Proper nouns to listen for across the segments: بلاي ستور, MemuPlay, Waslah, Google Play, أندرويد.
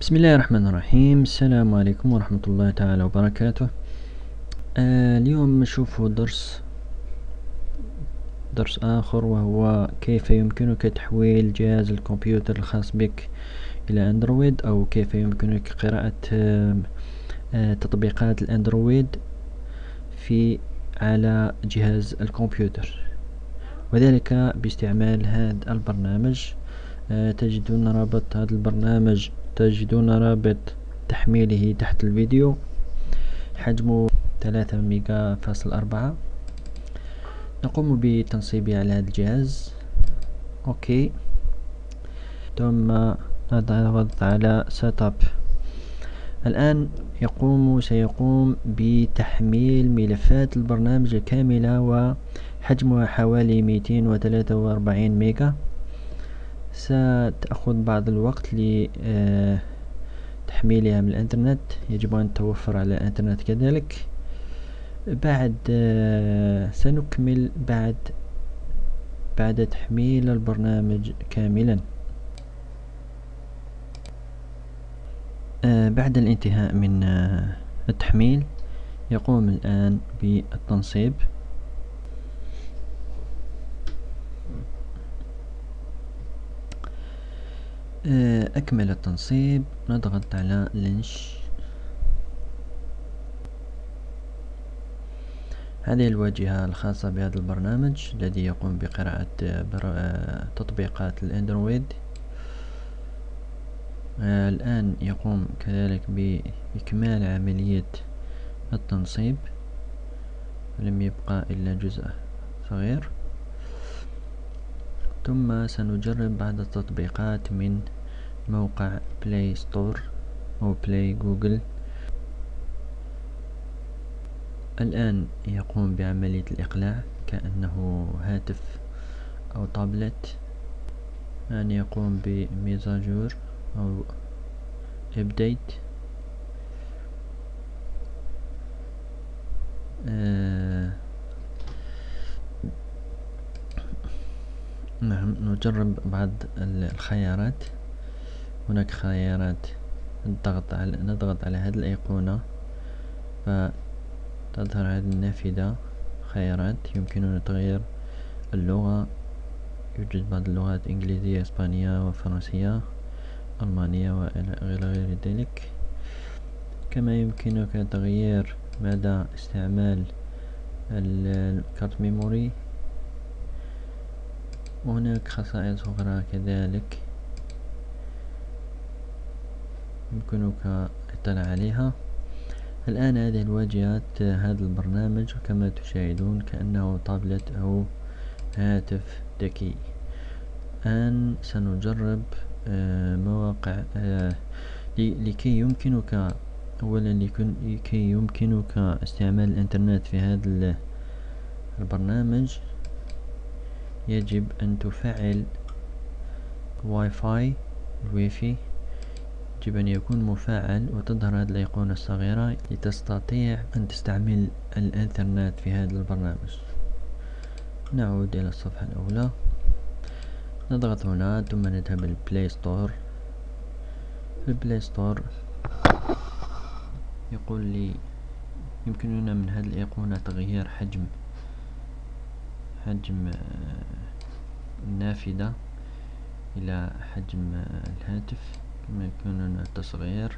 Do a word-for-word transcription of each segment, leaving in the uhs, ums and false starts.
بسم الله الرحمن الرحيم. السلام عليكم ورحمة الله تعالى وبركاته. آه اليوم نشوفوا درس درس آخر، وهو كيف يمكنك تحويل جهاز الكمبيوتر الخاص بك إلى أندرويد، أو كيف يمكنك قراءة آه آه تطبيقات الأندرويد في على جهاز الكمبيوتر، وذلك باستعمال هذا البرنامج. آه تجدون رابط هذا البرنامج، تجدون رابط تحميله تحت الفيديو. حجمه ثلاثة ميجا فاصل أربعة. نقوم بتنصيبه على هذا الجهاز، أوكي، ثم نضغط على سيت اب. الآن يقوم سيقوم بتحميل ملفات البرنامج كاملة، وحجمها حوالي مئتين وثلاثة وأربعين ميجا. ستأخذ بعض الوقت لتحميلها من الانترنت، يجب أن توفر على الانترنت كذلك. بعد سنكمل بعد بعد تحميل البرنامج كاملا. بعد الانتهاء من التحميل يقوم الآن بالتنصيب. أكمل التنصيب، نضغط على لينش. هذه الواجهة الخاصة بهذا البرنامج الذي يقوم بقراءة تطبيقات الأندرويد. الآن يقوم كذلك بإكمال عملية التنصيب، لم يبقى إلا جزء صغير، ثم سنجرب بعض التطبيقات من موقع بلاي ستور أو بلاي جوجل. الآن يقوم بعملية الإقلاع كأنه هاتف أو تابلت. الآن يقوم بميزاجور أو ابديت. آه نعم، نجرب بعض الخيارات. هناك خيارات نضغط على نضغط على هذه الأيقونة فتظهر هذه النافذة. خيارات يمكننا تغيير اللغة، يوجد بعض اللغات إنجليزية، إسبانية، وفرنسية، ألمانية، وإلى غير ذلك. كما يمكنك تغيير مدى استعمال الكارت ميموري، وهناك خصائص أخرى كذلك يمكنك الاطلاع عليها. الآن هذه الواجهات هذا البرنامج كما تشاهدون كأنه تابلت أو هاتف ذكي. الآن سنجرب آه مواقع آه لكي يمكنك أولا لكي يمكنك استعمال الإنترنت في هذا البرنامج، يجب أن تفعل واي فاي. الويفي يجب أن يكون مفعل، وتظهر هذه الأيقونة الصغيرة لتستطيع أن تستعمل الإنترنت في هذا البرنامج. نعود إلى الصفحة الأولى، نضغط هنا ثم نذهب للبلاي ستور. البلاي ستور يقول لي يمكننا من هذه الأيقونة تغيير حجم حجم النافذة إلى حجم الهاتف، كما يمكننا التصغير.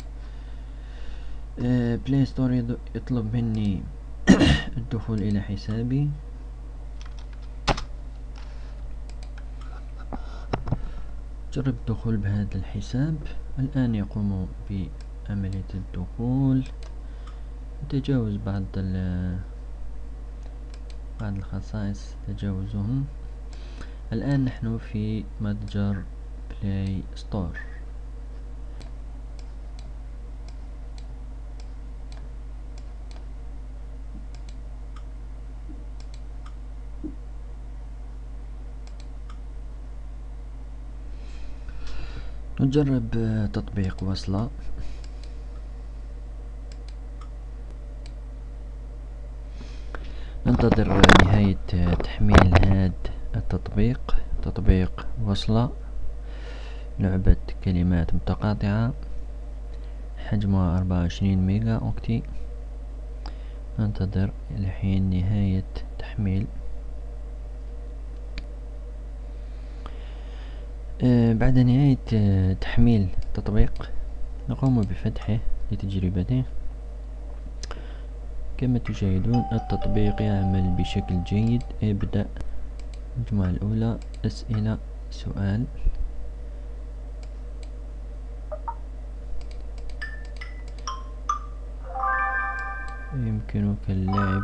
بلاي ستور يطلب مني الدخول إلى حسابي، جرب الدخول بهذا الحساب. الآن يقوم بعملية الدخول، تجاوز بعض بعض الخصائص، تجاوزهم. الآن نحن في متجر بلاي ستور. نجرب تطبيق وصلة. ننتظر نهاية تحميل هذا التطبيق، تطبيق وصلة، لعبة كلمات متقاطعة. حجمها أربعة وعشرين ميجا أوكتي. ننتظر لحين نهاية تحميل. آه بعد نهاية آه تحميل التطبيق نقوم بفتحه لتجربته. كما تشاهدون التطبيق يعمل بشكل جيد. ابدأ. المجموعة الأولى أسئلة سؤال. يمكنك اللعب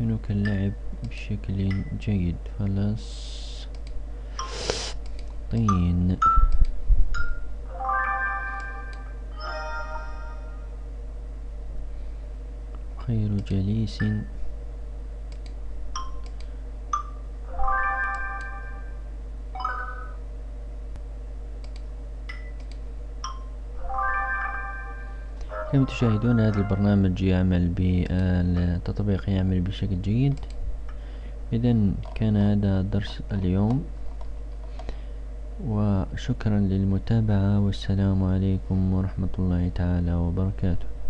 يمكنك اللعب بشكل جيد. فلسطين. خير جليس. كما تشاهدون هذا البرنامج يعمل بالتطبيق يعمل بشكل جيد. اذا كان هذا درس اليوم، وشكرا للمتابعة، والسلام عليكم ورحمة الله تعالى وبركاته.